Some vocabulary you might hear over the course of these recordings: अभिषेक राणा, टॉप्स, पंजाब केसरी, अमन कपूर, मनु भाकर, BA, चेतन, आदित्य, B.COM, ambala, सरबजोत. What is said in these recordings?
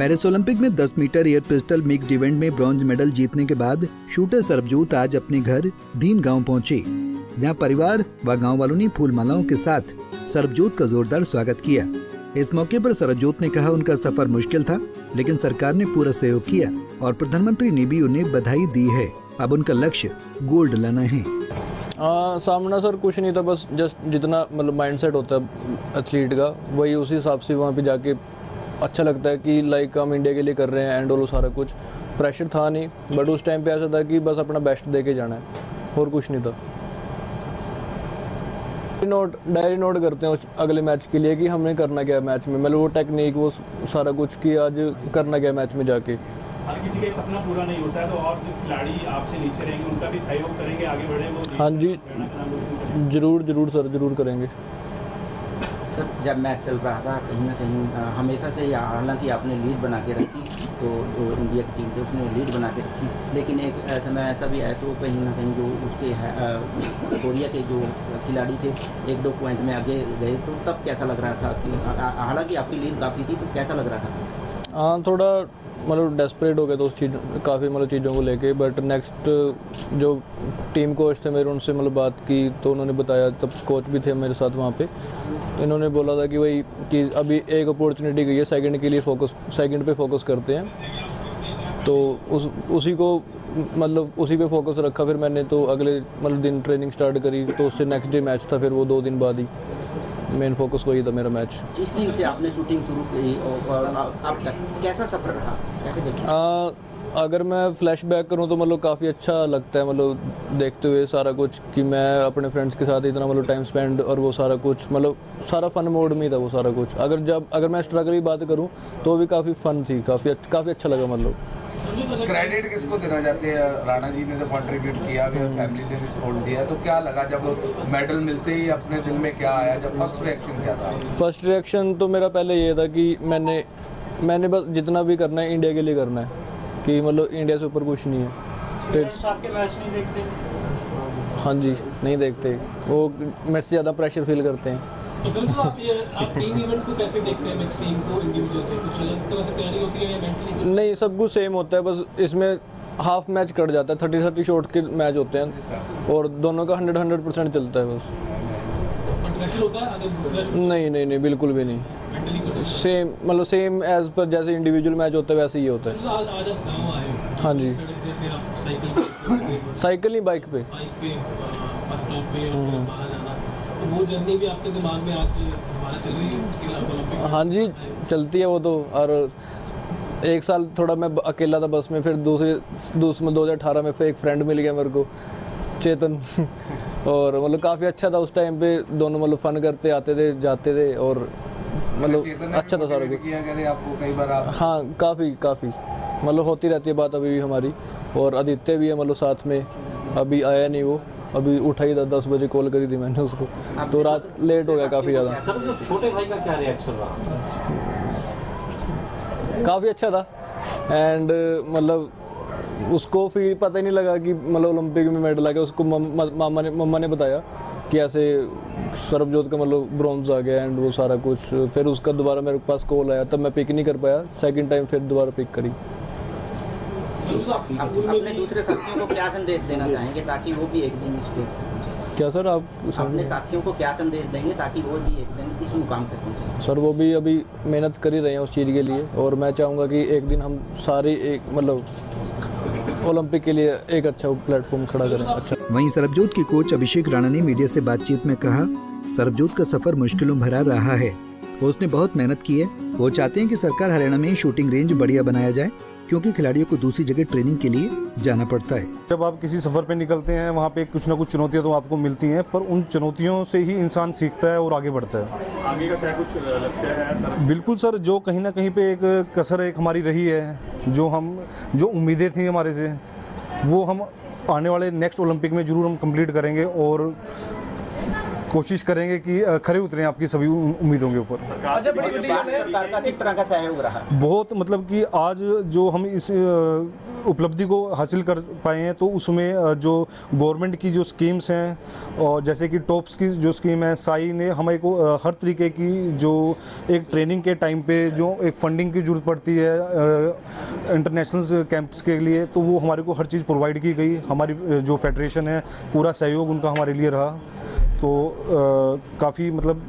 Paris Olympic में 10 metre air pistol mixed event में bronze medal जीतने के बाद शूटर सरबजोत आज अपने घर दीन गाँव पहुँचे, जहाँ परिवार व गाँव वालों ने फूल मालाओं के साथ सरबजोत का जोरदार स्वागत किया। इस मौके पर सरबजोत ने कहा, उनका सफर मुश्किल था लेकिन सरकार ने पूरा सहयोग किया और प्रधानमंत्री ने भी उन्हें बधाई दी है। अब उनका लक्ष्य गोल्ड लाना है। सामना सर कुछ नहीं था, बस जस्ट जितना मतलब माइंडसेट होता है एथलीट का वही उसी हिसाब से वहाँ पे जाके अच्छा लगता है कि लाइक हम इंडिया के लिए कर रहे हैं एंड ऑल। सारा कुछ प्रेशर था नहीं, बट उस टाइम पे ऐसा था कि बस अपना बेस्ट दे के जाना है और कुछ नहीं था। डायरी नोट करते हैं उस अगले मैच के लिए कि हमने करना क्या है मैच में, मतलब वो टेक्निक वो सारा कुछ कि आज करना क्या है मैच में जाके। हर किसी का सपना पूरा नहीं होता है, तो और खिलाड़ी आपसे नीचे रहेंगे उनका भी सहयोग करेंगे आगे बढ़ेंगे। हाँ जी, जरूर सर, जरूर करेंगे सर। जब मैच चल रहा था कहीं ना कहीं हमेशा से, हालांकि आपने लीड बना के रखी तो इंडिया की टीम थी उसने लीड बना के रखी, लेकिन एक समय ऐसा भी आया तो कहीं ना कहीं जो उसके कोरिया के जो खिलाड़ी थे 1-2 पॉइंट में आगे गए, तो तब कैसा लग रहा था कि हालांकि आपकी लीड काफ़ी थी तो कैसा लग रहा था? हाँ, थोड़ा मतलब डेस्परेट हो गया तो उस चीज़ काफ़ी मतलब चीज़ों को लेके, बट नेक्स्ट जो टीम कोच थे मेरे उनसे मतलब बात की तो उन्होंने बताया, तब कोच भी थे मेरे साथ वहाँ पे, तो इन्होंने बोला था कि वही कि अभी एक अपॉर्चुनिटी गई है सेकंड के लिए, सेकंड पे फोकस करते हैं, तो उसी को मतलब उसी पे फोकस रखा। फिर मैंने तो अगले मतलब दिन ट्रेनिंग स्टार्ट करी, तो उससे नेक्स्ट डे मैच था, फिर वो 2 दिन बाद ही मेन फोकस वही था मेरा मैच। जिस टीम से आपने शूटिंग शुरू की और आपका कैसा सफर रहा, कैसे देखा? अगर मैं फ्लैशबैक करूं तो मतलब काफ़ी अच्छा लगता है, मतलब देखते हुए सारा कुछ कि मैं अपने फ्रेंड्स के साथ इतना मतलब टाइम स्पेंड और वो सारा कुछ मतलब सारा फन मोड में था वो सारा कुछ। अगर मैं स्ट्रगल की बात करूं तो भी काफ़ी फन थी, काफ़ी अच्छा लगा। मतलब क्रेडिट किसको देना चाहते हैं? राणा जी ने तो कंट्रीब्यूट किया, फैमिली ने सपोर्ट दिया, तो क्या लगा जब मेडल मिलते ही अपने दिल में क्या आया, जब फर्स्ट रिएक्शन क्या था? फर्स्ट रिएक्शन तो मेरा पहले ये था कि मैंने बस जितना भी करना है इंडिया के लिए करना है, कि मतलब इंडिया से ऊपर कुछ नहीं है। फिर आपके मैच नहीं देखते? हाँ जी, नहीं देखते, वो मैच से ज़्यादा प्रेशर फील करते हैं। आप टीम इवेंट को कैसे देखते हैं? मैच टीम को इंडिविजुअल से कुछ अलग तरह से तैयारी होती है या मेंटली? नहीं, सब कुछ सेम होता है, बस इसमें हाफ मैच कट जाता है, 30-30 शॉट के मैच होते हैं और दोनों का 100% चलता है बस। नहीं, बिल्कुल भी नहीं, सेम एज पर जैसे इंडिविजुअल मैच होता है वैसे ही होता है। हाँ जी, साइकिल नहीं, बाइक पे वो जर्नी भी आपके दिमाग में आज चल रही है? हाँ जी, चलती है वो तो। और एक साल थोड़ा मैं अकेला था बस में, फिर दूसरे 2018 में फिर एक फ्रेंड मिल गया मेरे को, चेतन, और मतलब काफ़ी अच्छा था उस टाइम पे। दोनों मतलब फ़न करते आते थे जाते थे और मतलब अच्छा था सारा कुछ। हाँ, काफ़ी मतलब होती रहती है बात अभी भी हमारी। और आदित्य भी है मतलब साथ में, अभी आया नहीं वो, अभी उठा ही था 10 बजे, कॉल करी थी मैंने उसको, तो रात लेट हो गया काफ़ी ज़्यादा। छोटे भाई का क्या रिएक्शन रहा? काफ़ी अच्छा था एंड मतलब उसको फिर पता ही नहीं लगा कि मतलब ओलंपिक में मेडल आ गया। उसको मम्मा ने बताया कि ऐसे सरबजोत का मतलब ब्रॉन्ज आ गया एंड वो सारा कुछ। फिर उसका दोबारा मेरे पास कॉल आया, तब मैं पिक नहीं कर पाया, सेकंड टाइम फिर दोबारा पिक करी। अपने दूसरे साथियों को क्या संदेश देना चाहेंगे ताकि वो भी एक दिन क्या सर आप अपने साथियों को क्या संदेश देंगे ताकि वो भी एक दिन इस मुकाम पर पहुँचे? सर, वो भी अभी मेहनत कर ही रहे हैं उस चीज़ के लिए, और मैं चाहूँगा कि एक दिन हम सारे एक मतलब ओलंपिक के लिए एक अच्छा प्लेटफॉर्म खड़ा करें। अच्छा। वहीं सरबजोत के कोच अभिषेक राणा ने मीडिया से बातचीत में कहा, सरबजोत का सफर मुश्किलों भरा रहा है, उसने बहुत मेहनत की है। वो चाहते हैं कि सरकार हरियाणा में शूटिंग रेंज बढ़िया बनाया जाए, क्योंकि खिलाड़ियों को दूसरी जगह ट्रेनिंग के लिए जाना पड़ता है। जब आप किसी सफर पे निकलते हैं वहाँ पे कुछ ना कुछ चुनौतियाँ तो आपको मिलती हैं, पर उन चुनौतियों से ही इंसान सीखता है और आगे बढ़ता है। आगे का क्या कुछ लक्ष्य है सर? बिल्कुल सर, जो कहीं ना कहीं पे एक कसर एक हमारी रही है, जो उम्मीदें थी हमारे से, वो हम आने वाले नेक्स्ट ओलंपिक में ज़रूर हम कम्प्लीट करेंगे और कोशिश करेंगे कि खरे उतरें आपकी सभी उम्मीदों के ऊपर। बहुत मतलब कि आज जो हम इस उपलब्धि को हासिल कर पाए हैं तो उसमें जो गवर्नमेंट की जो स्कीम्स हैं और जैसे कि टॉप्स की जो स्कीम है, साई ने हमारे को हर तरीके की जो एक ट्रेनिंग के टाइम पे जो एक फंडिंग की जरूरत पड़ती है इंटरनेशनल कैंप्स के लिए, तो वो हमारे को हर चीज़ प्रोवाइड की गई। हमारी जो फेडरेशन है पूरा सहयोग उनका हमारे लिए रहा। तो काफ़ी मतलब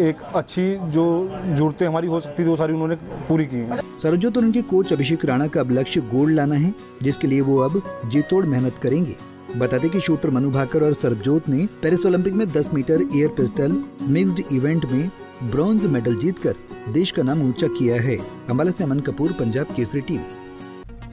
एक अच्छी जो जरूरतें हमारी हो सकती थी वो सारी उन्होंने पूरी की। सरबजोत और उनके कोच अभिषेक राणा का अब लक्ष्य गोल्ड लाना है, जिसके लिए वो अब जीतोड़ मेहनत करेंगे। बताते कि शूटर मनु भाकर और सरबजोत ने पेरिस ओलंपिक में 10 metre air pistol mixed event में ब्रॉन्ज मेडल जीतकर देश का नाम ऊंचा किया है। अम्बाला से अमन कपूर, पंजाब केसरी टीवी।